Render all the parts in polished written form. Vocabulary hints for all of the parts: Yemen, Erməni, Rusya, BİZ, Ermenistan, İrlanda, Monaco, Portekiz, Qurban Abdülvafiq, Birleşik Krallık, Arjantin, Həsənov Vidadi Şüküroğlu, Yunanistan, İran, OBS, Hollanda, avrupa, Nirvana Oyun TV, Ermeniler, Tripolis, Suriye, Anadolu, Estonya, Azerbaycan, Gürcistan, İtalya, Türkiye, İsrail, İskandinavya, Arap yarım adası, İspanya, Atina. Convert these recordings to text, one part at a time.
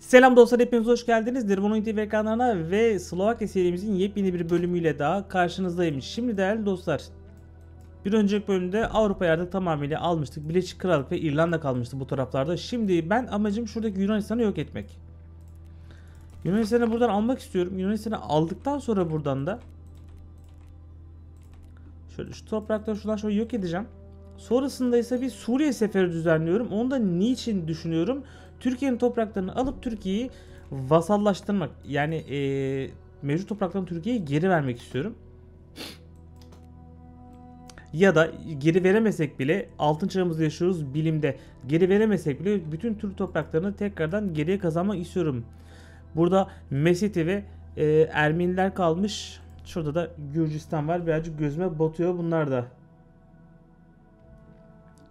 Selam dostlar, hepiniz hoş geldiniz. Nirvana Oyun TV ekranlarına ve Slovakya serimizin yepyeni bir bölümüyle daha karşınızdayım. Şimdi değerli dostlar, bir önceki bölümde Avrupa'yı artık tamamıyla almıştık. Birleşik Krallık ve İrlanda kalmıştı bu taraflarda. Şimdi ben amacım şuradaki Yunanistan'ı yok etmek. Yunanistan'ı buradan almak istiyorum. Yunanistan'ı aldıktan sonra buradan da şöyle şu toprakları şuradan şöyle yok edeceğim. Sonrasında ise bir Suriye seferi düzenliyorum. Onu da niçin düşünüyorum? Türkiye'nin topraklarını alıp Türkiye'yi vasallaştırmak. Yani mevcut topraklarını Türkiye'ye geri vermek istiyorum. Ya da geri veremesek bile, altın çağımızda yaşıyoruz bilimde. Geri veremesek bile bütün Türk topraklarını tekrardan geriye kazanmak istiyorum. Burada Mesiti ve Ermeniler kalmış. Şurada da Gürcistan var. Birazcık gözüme batıyor bunlar da.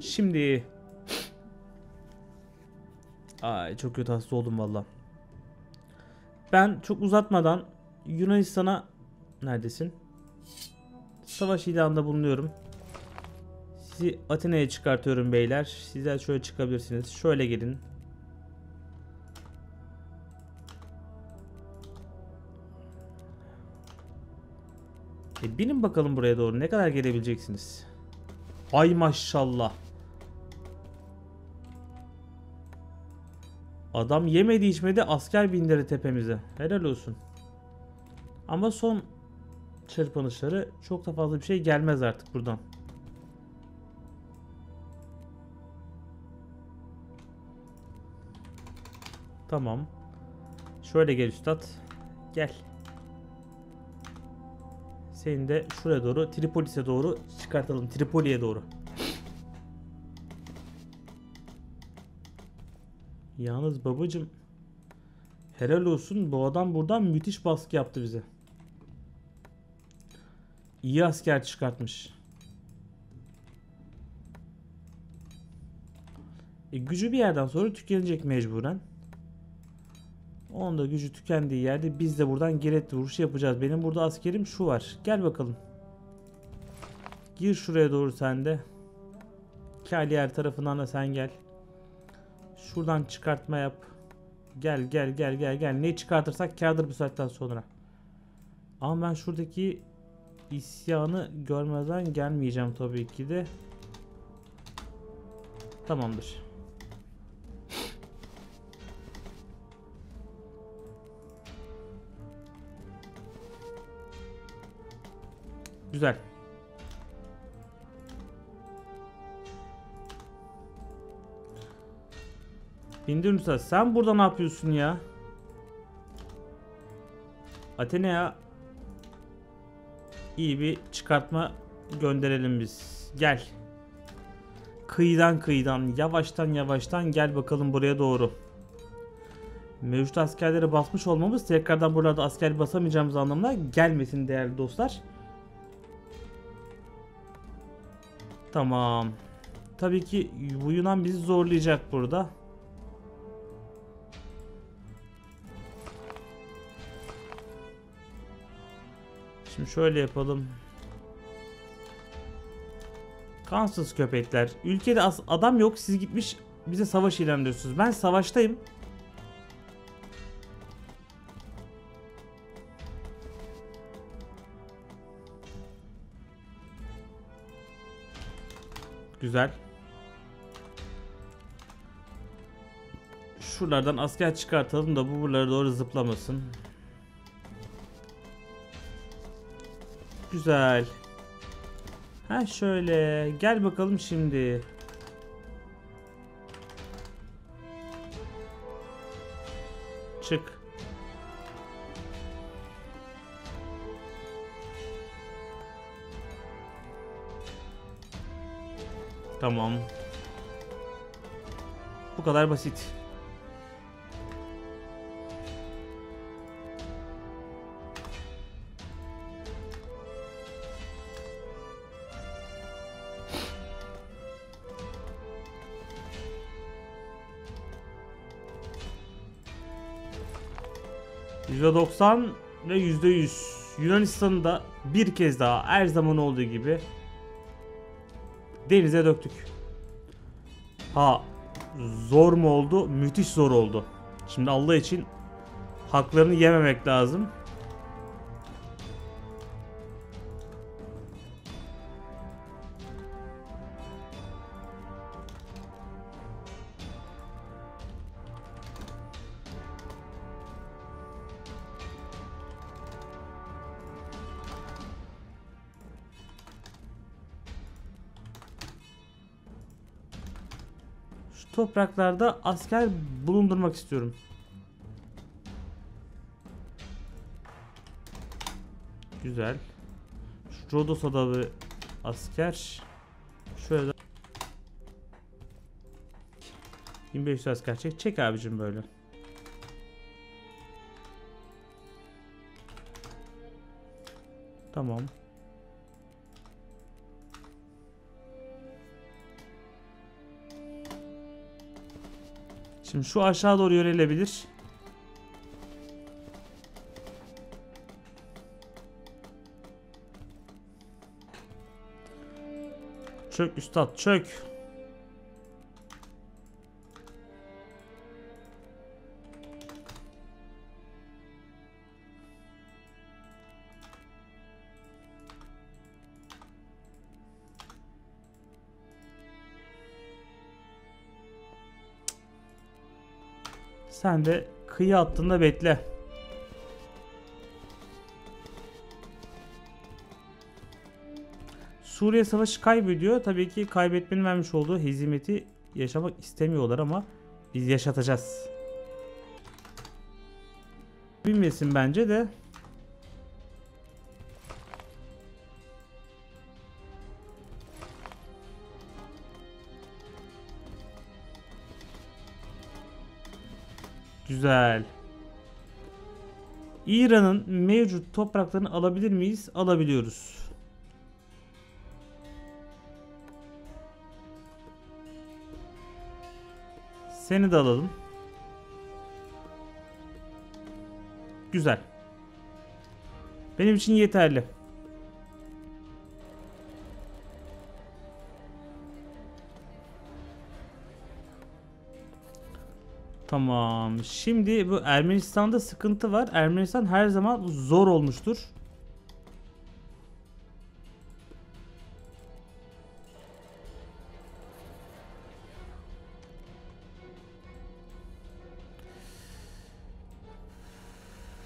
Şimdi ay çok kötü hasta oldum valla. Ben çok uzatmadan Yunanistan'a neredesin? Savaş ilanında bulunuyorum. Sizi Atina'ya çıkartıyorum beyler. Sizler şöyle çıkabilirsiniz. Şöyle gelin. Binin bakalım buraya doğru. Ne kadar gelebileceksiniz? Ay maşallah. Adam yemedi içmedi asker bindirdi tepemize. Helal olsun. Ama son çırpınışları çok da fazla bir şey gelmez artık buradan. Tamam. Şöyle gel üstad. Gel. Seni de şuraya doğru, Tripolis'e doğru çıkartalım. Tripoli'ye doğru. Yalnız babacım, helal olsun, bu adam buradan müthiş baskı yaptı bize. İyi asker çıkartmış. Gücü bir yerden sonra tükenecek mecburen. Onda gücü tükendiği yerde biz de buradan geretli vuruşu yapacağız. Benim burada askerim şu var. Gel bakalım. Gir şuraya doğru sen de. Kaliyer tarafından da sen gel. Şuradan çıkartma yap. Gel gel gel gel gel. Ne çıkartırsak kârdır bu saatten sonra. Ama ben şuradaki isyanı görmeden gelmeyeceğim tabii ki de. Tamamdır. Güzel. Bindirmişler. Sen burada ne yapıyorsun ya? Atina'ya iyi bir çıkartma gönderelim biz. Gel. Kıyıdan kıyıdan, yavaştan yavaştan gel bakalım buraya doğru. Mevcut askerlere basmış olmamız tekrardan buralarda asker basamayacağımız anlamına gelmesin değerli dostlar. Tamam. Tabii ki bu Yunan bizi zorlayacak burada. Şimdi şöyle yapalım. Kansız köpekler. Ülkede adam yok. Siz gitmiş bize savaş ilan ediyorsunuz. Ben savaştayım. Güzel. Şuralardan asker çıkartalım da bu buralara doğru zıplamasın. Güzel. Ha şöyle gel bakalım şimdi. Çık. Tamam. Bu kadar basit. %90 ve %100. Yunanistan'ı da bir kez daha her zaman olduğu gibi denize döktük. Ha, zor mu oldu? Müthiş zor oldu. Şimdi Allah için haklarını yememek lazım. Topraklarda asker bulundurmak istiyorum. Güzel. Şu Rodos'a da bir asker. Şöyle 1500 asker çek abicim böyle. Tamam. Şimdi şu aşağı doğru yönelebilir. Çök üstad çök. Sen de kıyı hattında bekle. Suriye savaşı kaybediyor. Tabii ki kaybetmenin vermiş olduğu hezimeti yaşamak istemiyorlar ama biz yaşatacağız. Bilmesin bence de. Güzel. İran'ın mevcut topraklarını alabilir miyiz? Alabiliyoruz. Seni de alalım. Güzel. Benim için yeterli. Tamam. Şimdi bu Ermenistan'da sıkıntı var. Ermenistan her zaman zor olmuştur.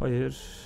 Hayır.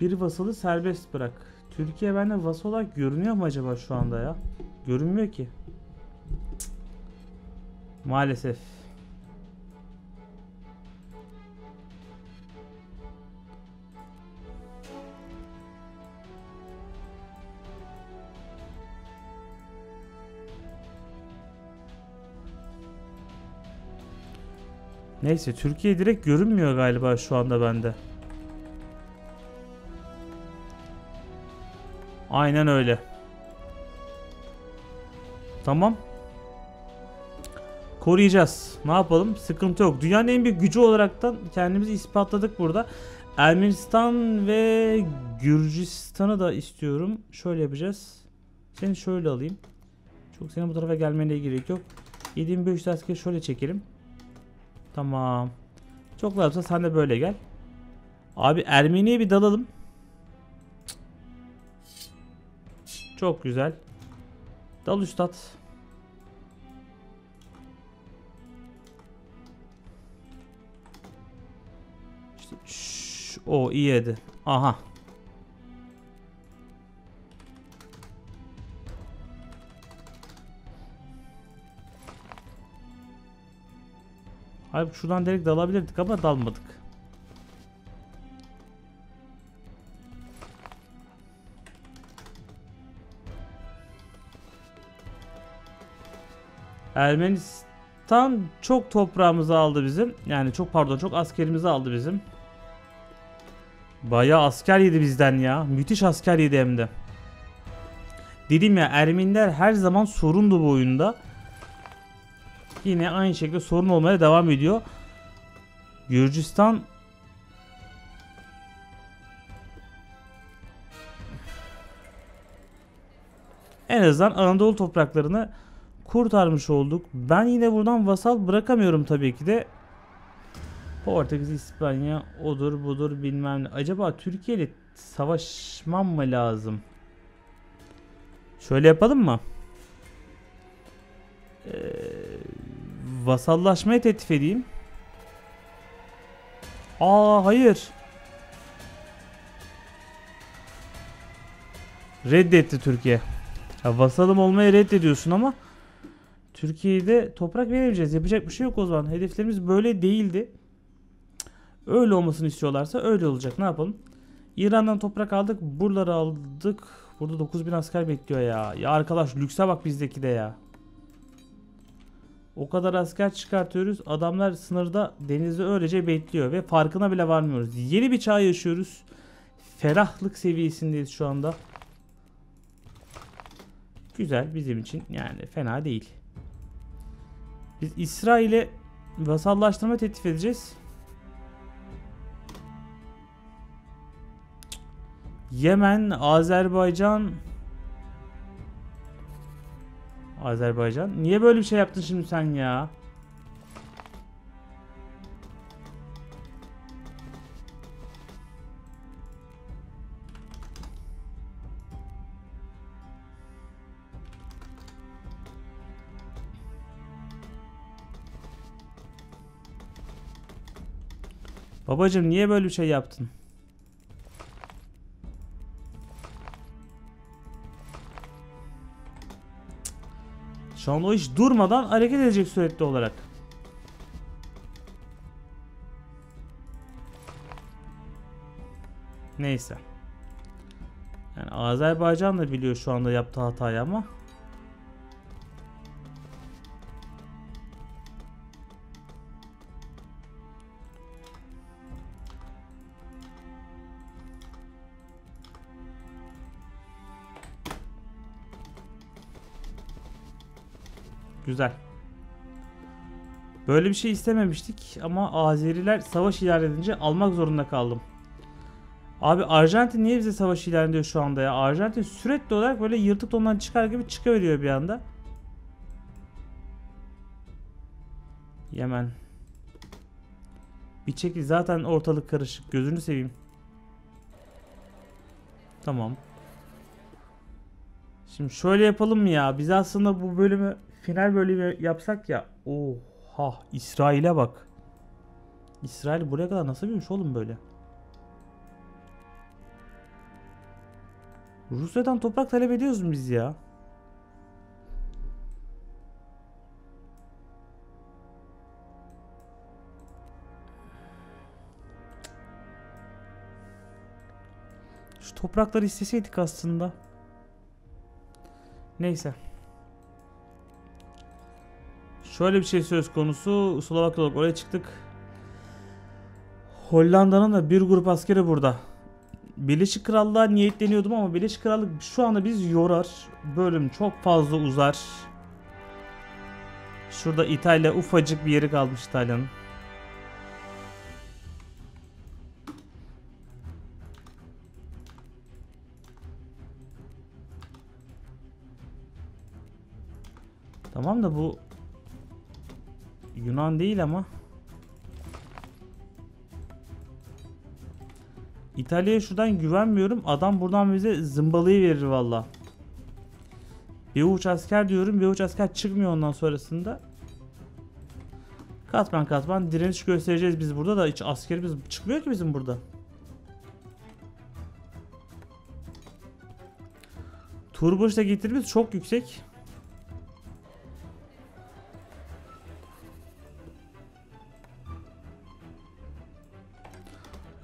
Bir vasalı serbest bırak. Türkiye bende vasal olarak görünüyor mu acaba şu anda ya? Görünmüyor ki. Maalesef. Neyse, Türkiye direkt görünmüyor galiba şu anda bende. Aynen öyle. Tamam. Koruyacağız. Ne yapalım? Sıkıntı yok. Dünyanın en büyük gücü olaraktan kendimizi ispatladık burada. Ermenistan ve Gürcistan'ı da istiyorum. Şöyle yapacağız. Seni şöyle alayım. Çok senin bu tarafa gelmene gerek yok. 7500 askeri şöyle çekelim. Tamam. Çok lazımsa sen de böyle gel. Abi Ermeni'ye bir dalalım. Çok güzel. Dal üstad. İşte o iyi yedi. Aha. Abi şuradan direkt dalabilirdik ama dalmadık. Ermenistan çok toprağımızı aldı bizim. Yani çok askerimizi aldı bizim. Bayağı asker yedi bizden ya. Müthiş asker yedi hem de. Dedim ya, Ermeniler her zaman sorundu bu oyunda. Yine aynı şekilde sorun olmaya devam ediyor. Gürcistan en azından Anadolu topraklarını kurtarmış olduk. Ben yine buradan vasal bırakamıyorum tabii ki de. Portekiz, İspanya, odur budur bilmem ne. Acaba Türkiye ile savaşmam mı lazım? Şöyle yapalım mı? Vasallaşmayı teklif edeyim. Aa hayır. Reddetti Türkiye. Ya, vasalım olmayı reddediyorsun ama Türkiye'de toprak veremeyeceğiz. Yapacak bir şey yok o zaman. Hedeflerimiz böyle değildi. Öyle olmasını istiyorlarsa öyle olacak. Ne yapalım? İran'dan toprak aldık. Buraları aldık. Burada 9000 asker bekliyor ya. Ya arkadaş lükse bak bizdeki de ya. O kadar asker çıkartıyoruz. Adamlar sınırda denizi öylece bekliyor. Ve farkına bile varmıyoruz. Yeni bir çağ yaşıyoruz. Ferahlık seviyesindeyiz şu anda. Güzel bizim için yani fena değil. Biz İsrail'e vasallaştırma teklif edeceğiz. Yemen, Azerbaycan. Niye böyle bir şey yaptın şimdi sen ya? Babacım niye böyle bir şey yaptın? Şu an o iş durmadan hareket edecek sürekli olarak. Neyse. Yani Azerbaycan da biliyor şu anda yaptığı hatayı ama. Güzel. Böyle bir şey istememiştik ama Azeriler savaş ilan edince almak zorunda kaldım. Abi Arjantin niye bize savaş ilan ediyor şu anda ya? Arjantin sürekli olarak böyle yırtık ondan çıkar gibi çıkıveriyor bir anda. Yemen. Bir çekil zaten ortalık karışık. Gözünü seveyim. Tamam. Şimdi şöyle yapalım mı ya? Biz aslında bu bölümü final bölümü yapsak ya. Oha İsrail'e bak. İsrail buraya kadar nasıl büyümüş oğlum böyle. Rusya'dan toprak talep ediyoruz mu biz ya? Şu toprakları isteseydik aslında. Neyse. Şöyle bir şey söz konusu. Slovakya olarak oraya çıktık. Hollanda'nın da bir grup askeri burada. Birleşik Krallığa niyetleniyordum ama Birleşik Krallık şu anda bizi yorar. Bölüm çok fazla uzar. Şurada İtalya ufacık bir yeri kalmış İtalya'nın. Tamam da bu Yunan değil ama. İtalya'ya şuradan güvenmiyorum. Adam buradan bize zımbalayı verir valla. Bir uç asker diyorum. Bir uç asker çıkmıyor ondan sonrasında. Katman katman direniş göstereceğiz biz burada da. Hiç askerimiz çıkmıyor ki bizim burada. Turboş'ta getirimiz çok yüksek.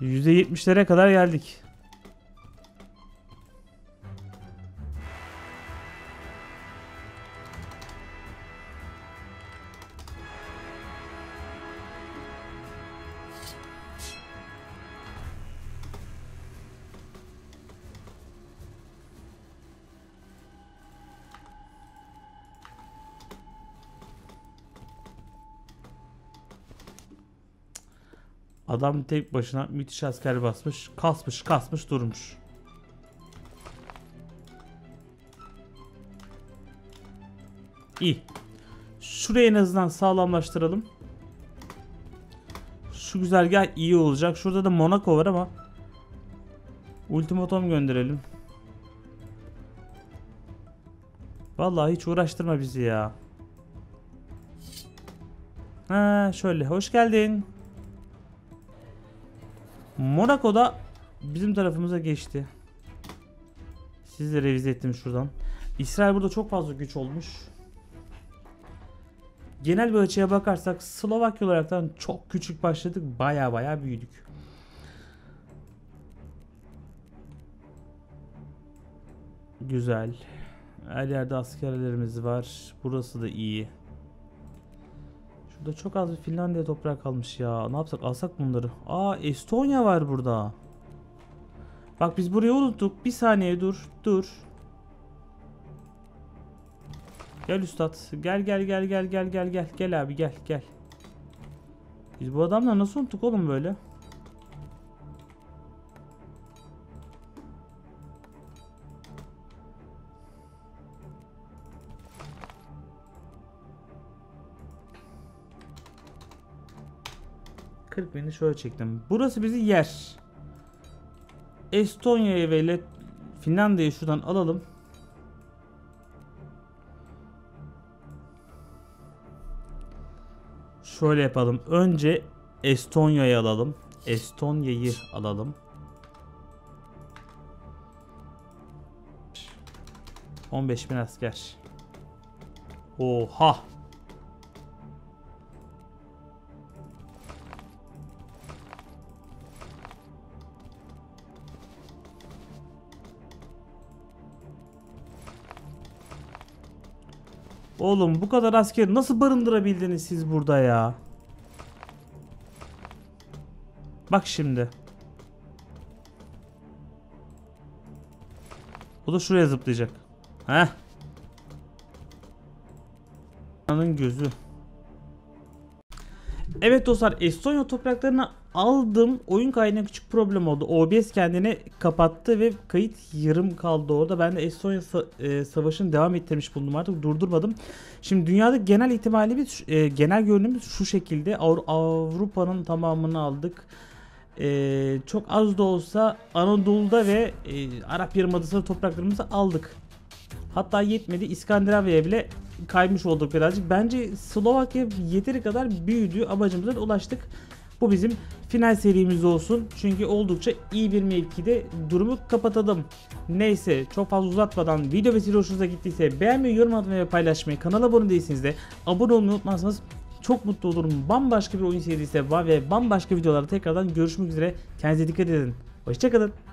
%70'lere kadar geldik. Adam tek başına müthiş asker basmış, kasmış durmuş. İyi. Şurayı en azından sağlamlaştıralım. Şu güzergah iyi olacak. Şurada da Monaco var ama ultimatom gönderelim. Vallahi hiç uğraştırma bizi ya. Ha, şöyle hoş geldin. Monaco da bizim tarafımıza geçti. Sizi de revize ettim şuradan. İsrail burada çok fazla güç olmuş. Genel bir açıya bakarsak Slovakya olaraktan çok küçük başladık. Baya baya büyüdük. Güzel. Her yerde askerlerimiz var. Burası da iyi. Şurada çok az bir Finlandiya toprağı kalmış ya. Ne yapsak? Alsak bunları. Aa, Estonya var burada. Bak biz burayı unuttuk. Bir saniye dur. Dur. Gel üstad. Gel. Gel abi gel. Biz bu adamla nasıl unuttuk oğlum böyle? Beni şöyle çektim. Burası bizi yer. Estonya'yı ve Finlandiya'yı şuradan alalım. Şöyle yapalım. Önce Estonya'yı alalım. ...15.000 asker. Oha! Oğlum bu kadar askeri nasıl barındırabildiniz siz burada ya? Bak şimdi. Bu da şuraya zıplayacak. Heh. Ananın gözü. Evet dostlar, Estonya topraklarını aldım. Oyun kaydına küçük problem oldu. OBS kendini kapattı ve kayıt yarım kaldı orada. Ben de Estonya savaşını devam ettirmiş bulundum, artık durdurmadım. Şimdi dünyada genel itibariyle genel görünümümüz şu şekilde. Avrupa'nın tamamını aldık. Çok az da olsa Anadolu'da ve Arap yarım adası topraklarımızı aldık. Hatta yetmedi, İskandinavya'ya bile kaymış olduk birazcık. Bence Slovakya yeteri kadar büyüdü. Amacımıza ulaştık. Bu bizim final serimiz olsun. Çünkü oldukça iyi bir mevkide durumu kapatalım. Neyse, çok fazla uzatmadan, video ve size hoşunuza gittiyse beğenmeyi, yorum atmayı ve paylaşmayı, kanala abone değilseniz de abone olmayı unutmazsanız çok mutlu olurum. Bambaşka bir oyun serisi ve bambaşka videolarda tekrardan görüşmek üzere. Kendinize dikkat edin. Hoşçakalın.